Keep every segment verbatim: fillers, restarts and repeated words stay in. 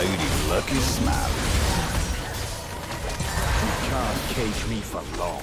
Lady Luck is smiling. You can't cage me for long.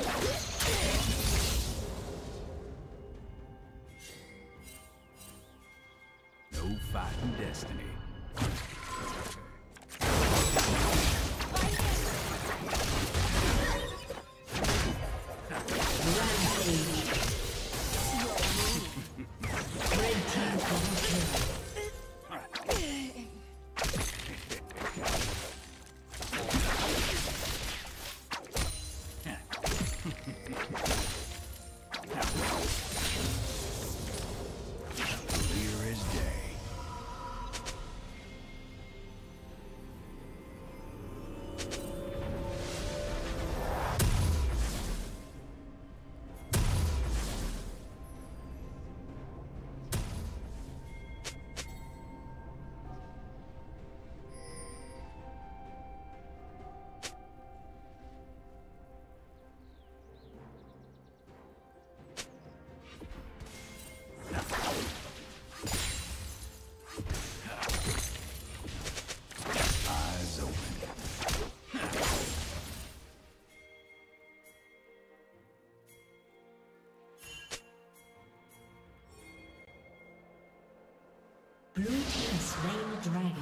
No fighting destiny. Blue team slain the dragon.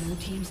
Blue team's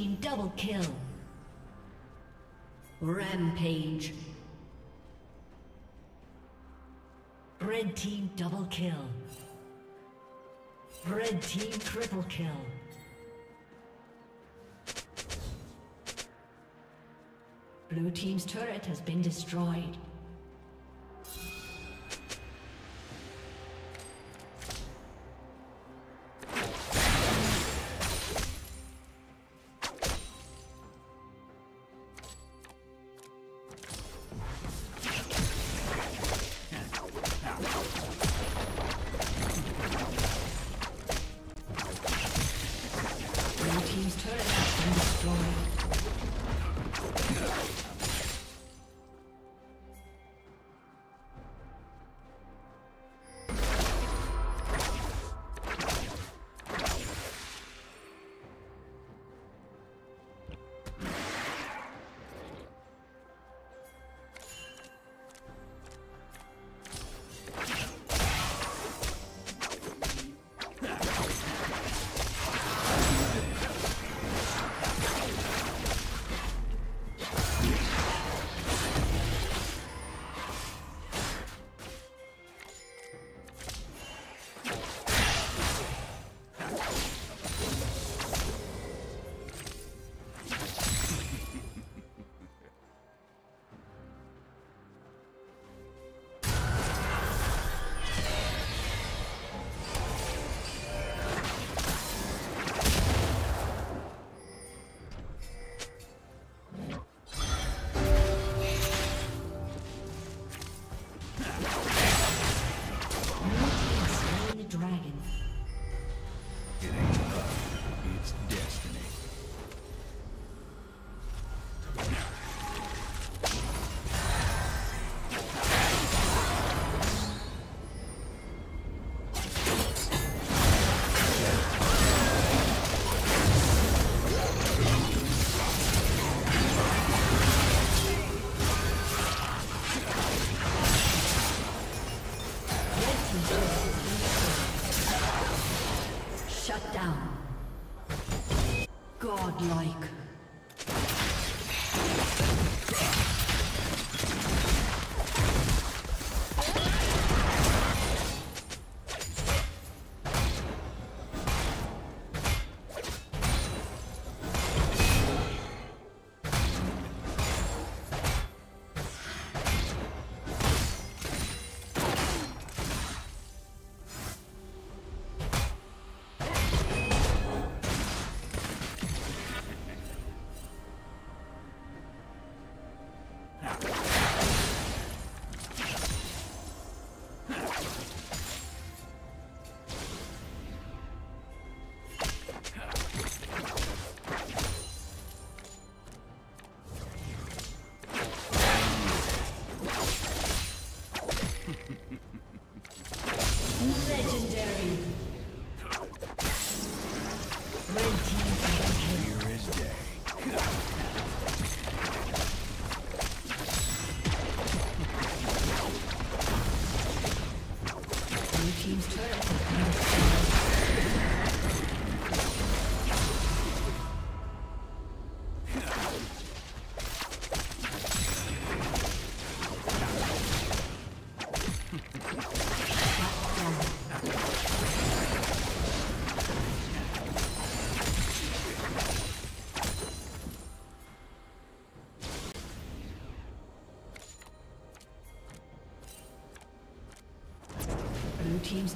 team double kill. Rampage. Red team double kill. Red team triple kill. Blue team's turret has been destroyed. Like team's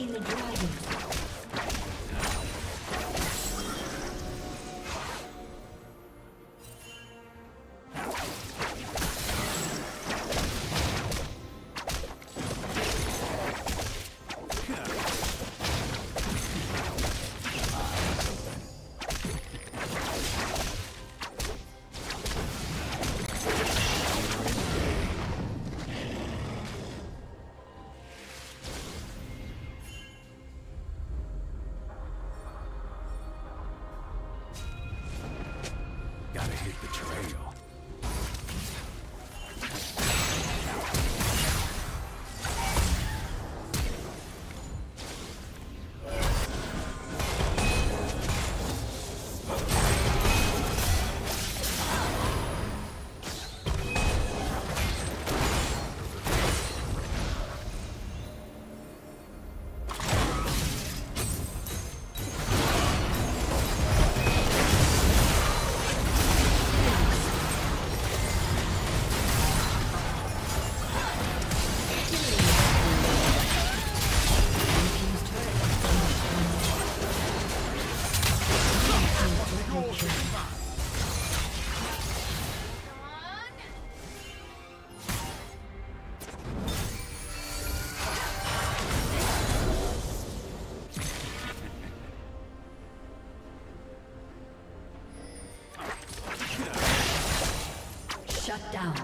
slain the dragon. Shut down.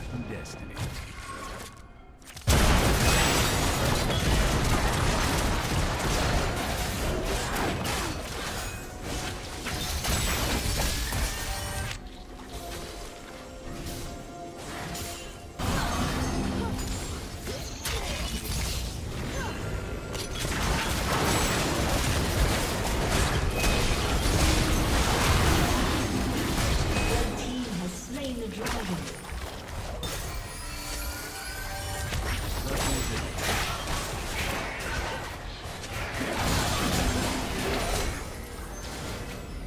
forgotten destiny. Red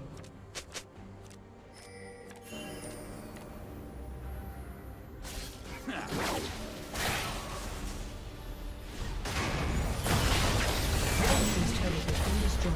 Red team's turret has been destroyed.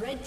Red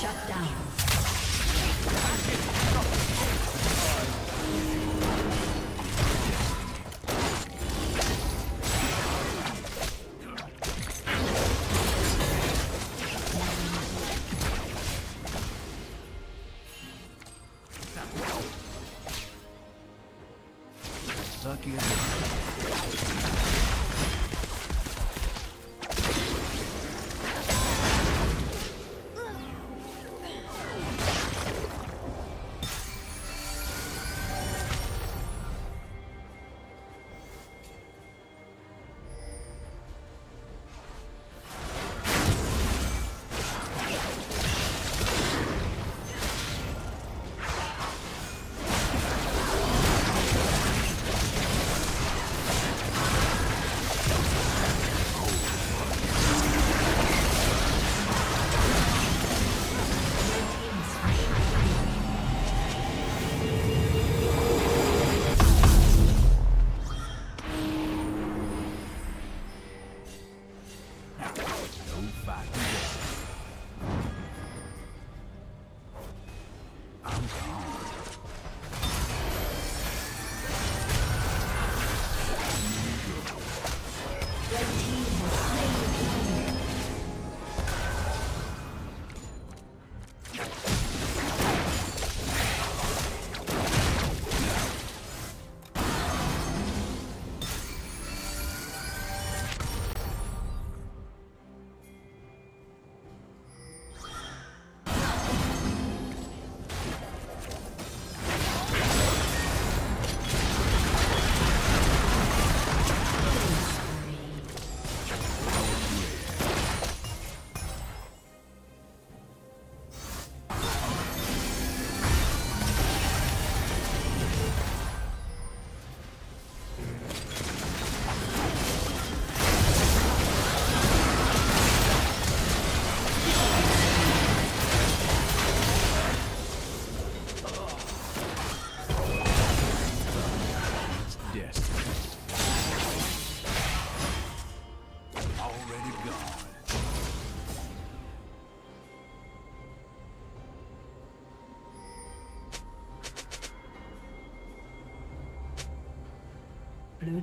Shut down. Blue